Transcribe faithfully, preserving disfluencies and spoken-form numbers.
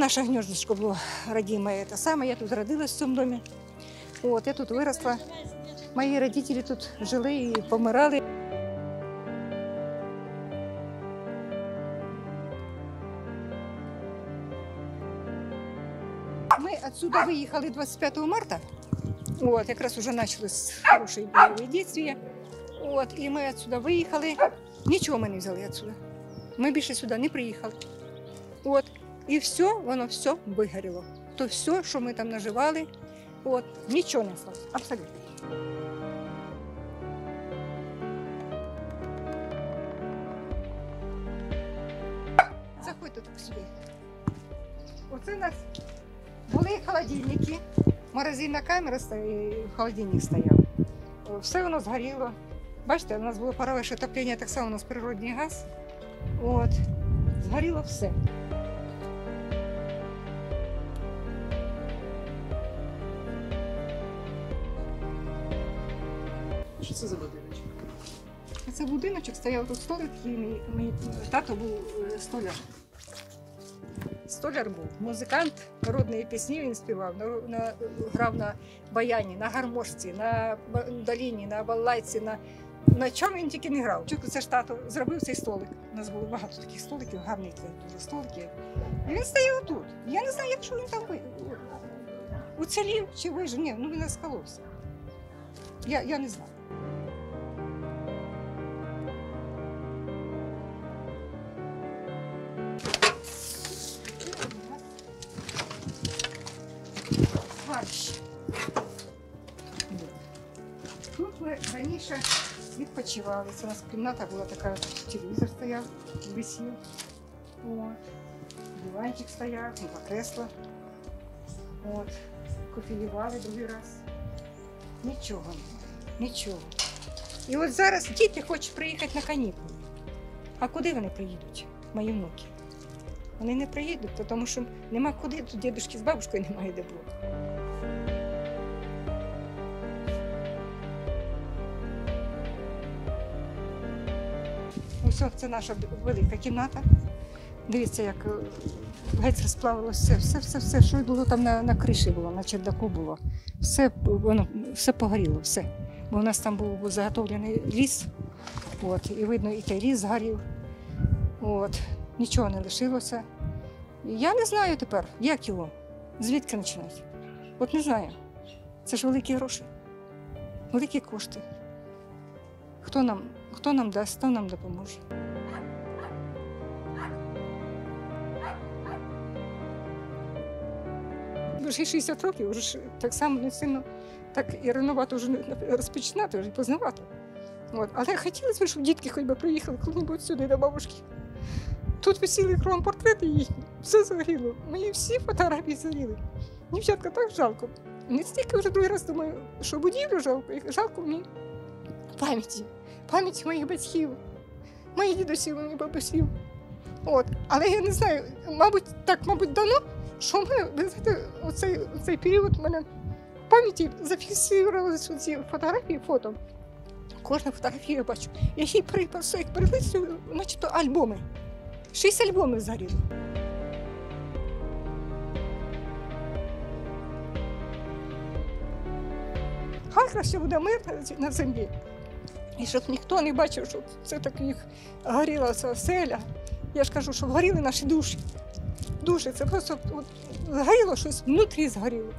Наше гнездышко было родимое, это самое. Я тут родилась в цьому домі. От, я тут виросла. Мої родители тут жили і помирали. Ми відсюди виїхали двадцять п'ятого марта. От, якраз вже почалися хороші бойові дії. От, і ми відсюди виїхали. Нічого ми не взяли відсюди. Ми більше сюди не приїхали. От. І все, воно все вигоріло. То все, що ми там наживали, от, нічого не стало. Абсолютно. Заходьте так сюди. Оце у нас були холодильники, морозильна камера і холодильник стояв. Все воно згоріло. Бачите, у нас було парове отоплення, так само у нас природний газ. От, згоріло все. Що це за будиночок? Це будиночок, стояв тут столик, і мій, мій тато був столяр. Столяр був, музикант, народні пісні він співав, на, на, грав на баяні, на гармошці, на доліні, на балайці, на, на чому він тільки не грав. Це ж тато зробив цей столик. У нас було багато таких столиків, гарних дуже столиків. І він стояв тут. Я не знаю, якщо він там уцілів чи вижив. Ні, ну він розколовся. Я, я не знаю. Тут ми раніше відпочивали. У нас кімната була така, телевізор стояв, висів. От. Диванчик стояв, два кресла. От. Кофеювали другий раз. Нічого, нічого. І от зараз діти хочуть приїхати на канікули. А куди вони приїдуть, мої внуки? Вони не приїдуть, тому що нема куди, тут дідушки з бабушкою немає де було. Ось це наша велика кімната. Дивіться, як геть розплавилося все, все, все, що було там на, на криші було, на чердаку було. Все, воно, все погоріло, все. Бо у нас там був, був заготовлений ліс, от, і видно, і той ліс згорів. От, нічого не лишилося. Я не знаю тепер, як його, звідки починати. От не знаю. Це ж великі гроші, великі кошти. Хто нам, хто нам дасть, хто нам допоможе. Вже шістдесят років, вже так само не сильно, так і рановато вже розпочинати, вже познавати. От. Але хотілося б, щоб дітки хоч би приїхали коли-небудь сюди до бабушки. Тут висіли кругом портрети їхні, все згоріло. Мої всі фотографії згоріли. Дівчатка, так жалко. Не стільки вже другий раз думаю, що будівлю жалко, жалко мені. Пам'яті, пам'яті моїх батьків, моїх дідусів, моїх бабусів. От. Але я не знаю, мабуть, так, мабуть, дано, що в мене, знаєте, оцей, оцей період в мене в пам'яті зафіксувалися ці фотографії, фото. Кожну фотографію я бачу. Я її перелистую, начебто альбоми. Шість альбомів згоріло. Хай краще буде мир на землі. І щоб ніхто не бачив, що це так їх горіла ця оселя. Я ж кажу, що горіли наші душі. Душі, це просто от, згоріло щось, внутрі згоріло.